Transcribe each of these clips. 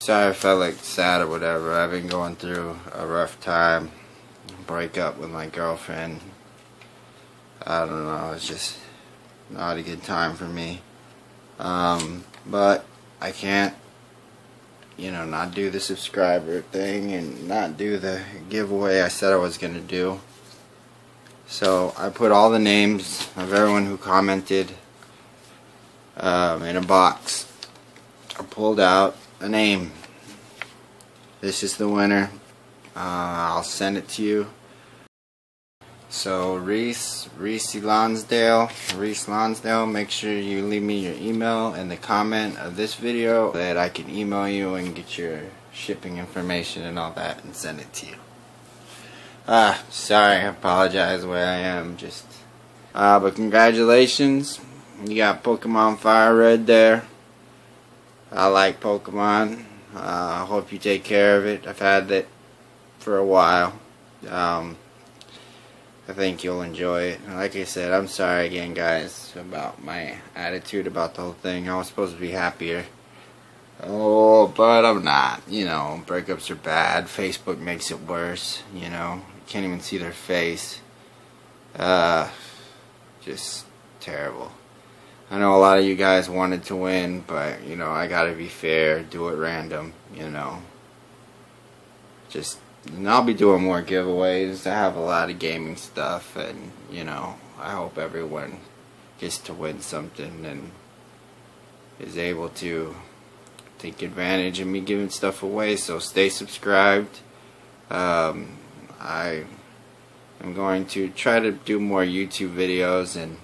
Sorry I felt like sad or whatever. I've been going through a rough time. Break up with my girlfriend. I don't know, it's just not a good time for me. But I can't, you know, not do the subscriber thing and not do the giveaway I said I was going to do. So I put all the names of everyone who commented in a box. I pulled out a name. This is the winner. I'll send it to you. So Reese Lonsdale, make sure you leave me your email in the comment of this video so that I can email you and get your shipping information and all that and send it to you. Sorry, I apologize where I am, just but congratulations. You got Pokemon FireRed there. I like Pokemon. I hope you take care of it. I've had it for a while. I think you'll enjoy it. Like I said, I'm sorry again, guys, about my attitude about the whole thing. I was supposed to be happier. Oh, but I'm not. You know, breakups are bad. Facebook makes it worse. You know, you can't even see their face. Just terrible. I know a lot of you guys wanted to win, but, you know, I gotta be fair, do it random, you know. Just, and I'll be doing more giveaways. I have a lot of gaming stuff, and, you know, I hope everyone gets to win something and is able to take advantage of me giving stuff away, so stay subscribed. I am going to try to do more YouTube videos and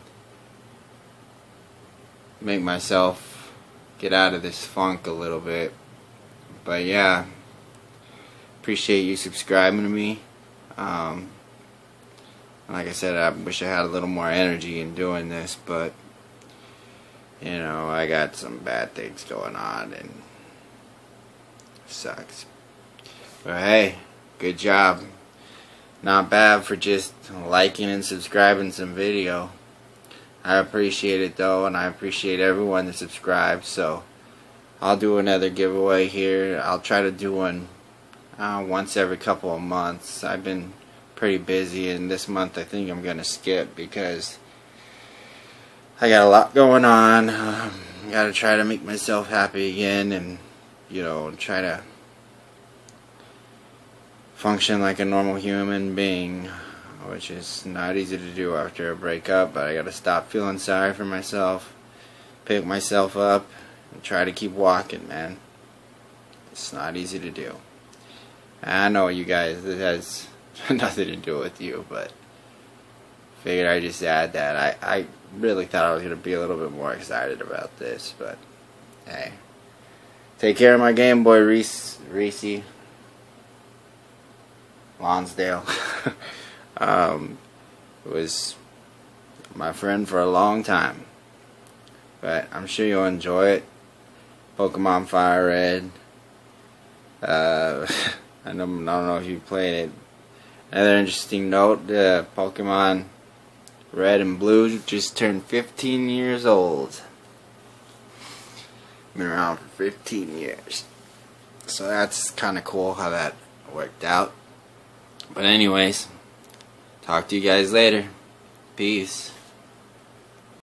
make myself get out of this funk a little bit. But yeah, appreciate you subscribing to me. Like I said, I wish I had a little more energy in doing this, but you know, I got some bad things going on and it sucks. But hey, good job. Not bad for just liking and subscribing some video. I appreciate it though, and I appreciate everyone that subscribes. So I'll do another giveaway here. I'll try to do one once every couple of months. I've been pretty busy, and this month I think I'm gonna skip because I got a lot going on. I gotta try to make myself happy again, and you know, try to function like a normal human being, which is not easy to do after a breakup, but I gotta stop feeling sorry for myself, pick myself up, and try to keep walking, man. It's not easy to do. I know, you guys, it has nothing to do with you, but figured I'd just add that. I really thought I was gonna be a little bit more excited about this, but hey. Take care of my Game Boy, Reese Lonsdale. Was my friend for a long time, but I'm sure you'll enjoy it. Pokemon FireRed. I don't know if you played it. Another interesting note: Pokemon Red and Blue just turned 15 years old. Been around for 15 years, so that's kind of cool how that worked out. But anyways. Talk to you guys later. Peace.